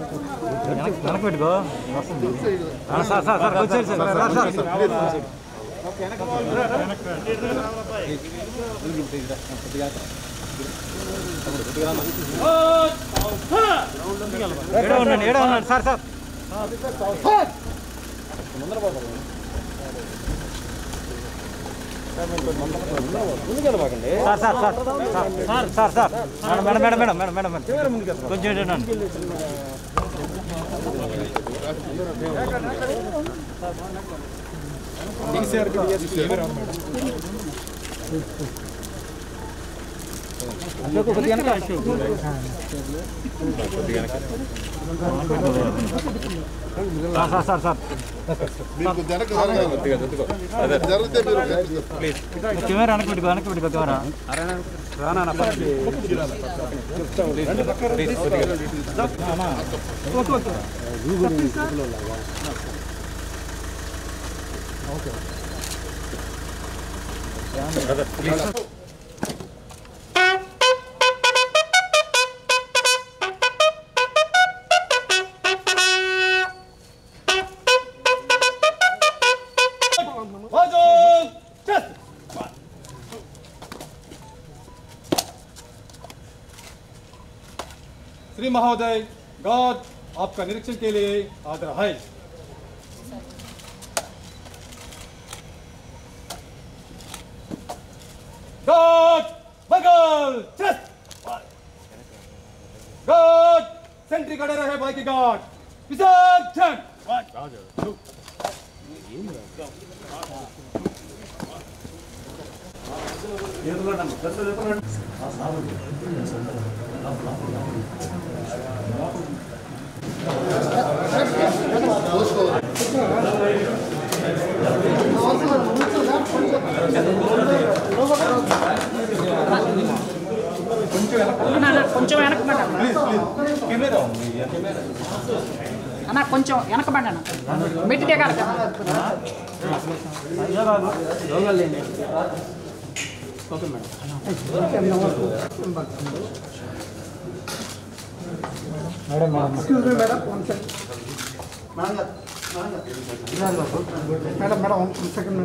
Please Shri महोदय, God आपका निरीक्षण के लिए आदर है। गॉड बगल चेस्ट, गॉड सेंट्री खड़े रहे बाकी गॉड विसर्जन। మెట్టికే కాదు madam excuse me madam one second madam madam one second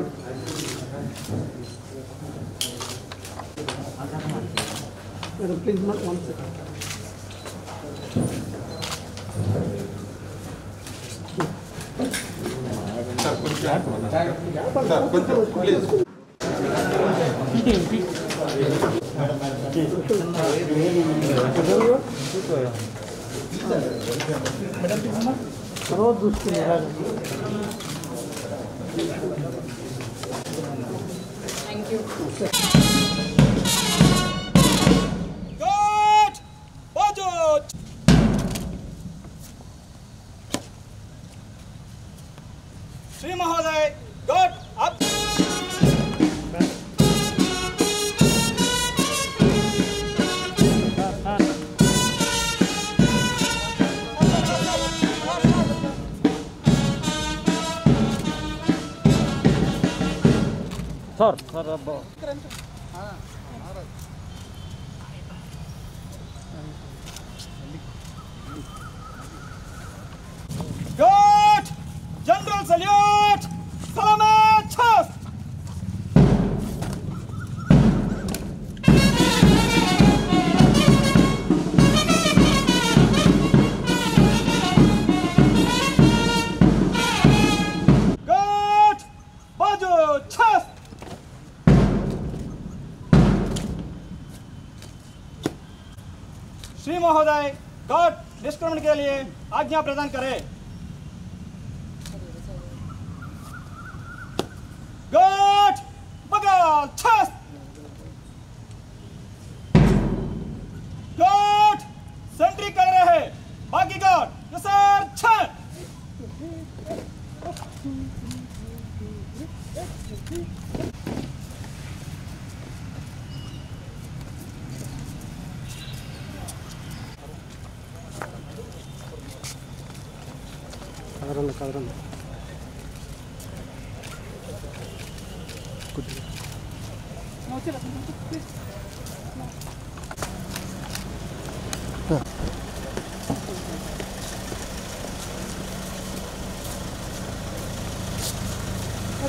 madam please madam one second thank you. Sir sir अब हां महाराज गॉड जनरल सल्यूट सलाम छस महोदय गॉड निष्क्रमण के लिए आज्ञा प्रदान करें। गॉड बगल छस गॉड सेंट्री कर रहे हैं बाकी गॉड सर छस कदरन कुछ नोचे रखना।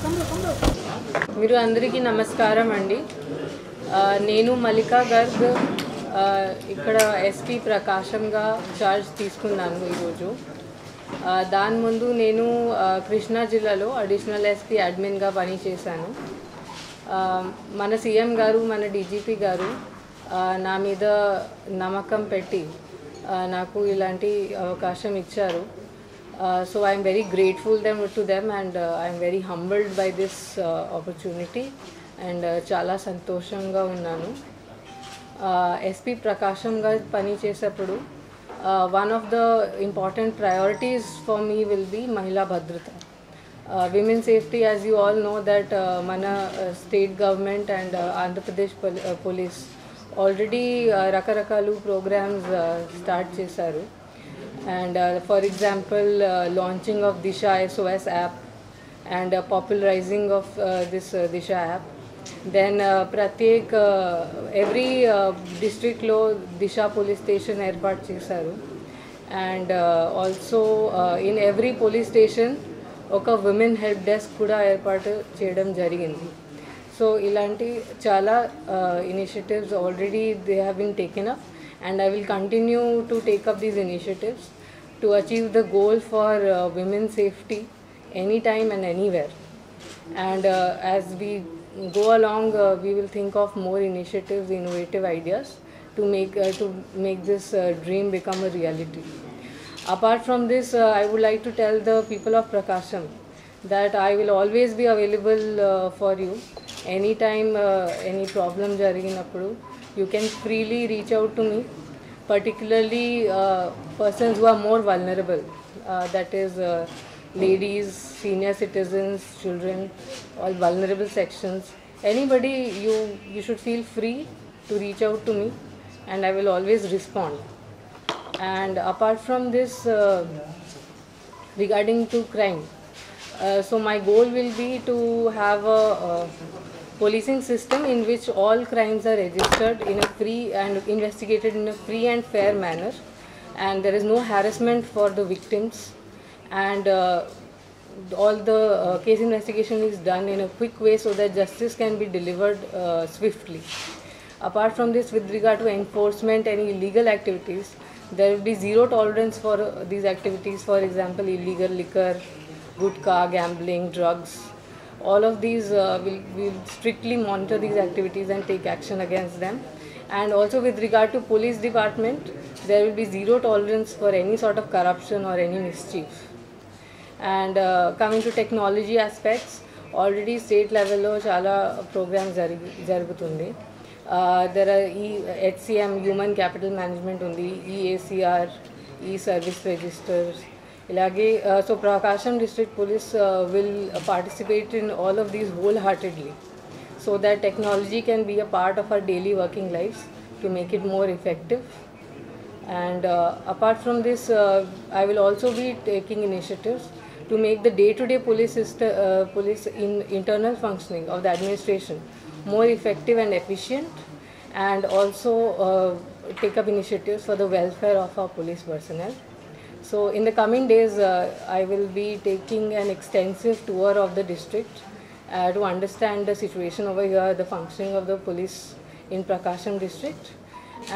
मेरू अंदर की नमस्कारम अंडी नेनु मलिका गर्ग इकड़ एसपी प्रकाशम गा चार्ज तीसुकुन्नानु ई रोजु दानि मुंदु नेनु कृष्णा जिल्लालो अडिशनल एसपी एडमिन गा पनि चेशानु मन सीएम गारू मन डीजीपी गारू ना मीद नमकम पेट्टी नाकु इलांटी अवकाशम इच्चारू so I am very grateful to them and I am very humbled by this opportunity and chala santoshanga unnanu SP prakasham ga pani chesappudu one of the important priorities for me will be mahila bhadrata women safety as you all know that mana state government and Andhra Pradesh police already rakarakalu programs start chesaru and for example launching of Disha SOS app and popularizing of this Disha app then pratyek every district lo Disha police station airport chesaru and also in every police station oka women help desk kuda airport cheyadam jarigindi so ilanti chala initiatives already they have been taken up and I will continue to take up these initiatives to achieve the goal for women's safety anytime and anywhere and as we go along we will think of more initiatives innovative ideas to make this dream become a reality apart from this I would like to tell the people of Prakasam that I will always be available for you anytime any problem jariginappudu you can freely reach out to me particularly persons who are more vulnerable that is ladies senior citizens children all vulnerable sections anybody you should feel free to reach out to me and I will always respond and apart from this regarding to crime so my goal will be to have a policing system in which all crimes are registered in a free and investigated in a free and fair manner and there is no harassment for the victims and all the case investigation is done in a quick way so that justice can be delivered swiftly apart from this with regard to enforcement and illegal activities there will be zero tolerance for these activities for example illegal liquor gutka gambling drugs all of these will strictly monitor these activities and take action against them and also with regard to police department there will be zero tolerance for any sort of corruption or any mischief and coming to technology aspects already state level lo chala programs jarugutundi there are HCM human capital management undi EACR e-service registers Ilage so Prakasam district police will participate in all of these wholeheartedly so that technology can be a part of our daily working lives to make it more effective and apart from this I will also be taking initiatives to make the day to day police system police in internal functioning of the administration more effective and efficient and also take up initiatives for the welfare of our police personnel So in the coming days I will be taking an extensive tour of the district to understand the situation over here the functioning of the police in Prakasam district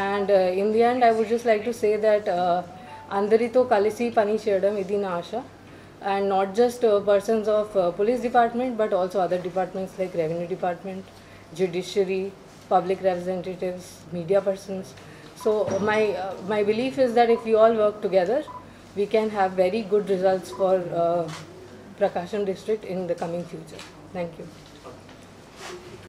and in the end I would just like to say that Andharito Kalisi Pani Chedam Idina Asha and not just persons of police department but also other departments like revenue department judiciary public representatives media persons so my belief is that if we all work together we can have very good results for Prakasam district in the coming future thank you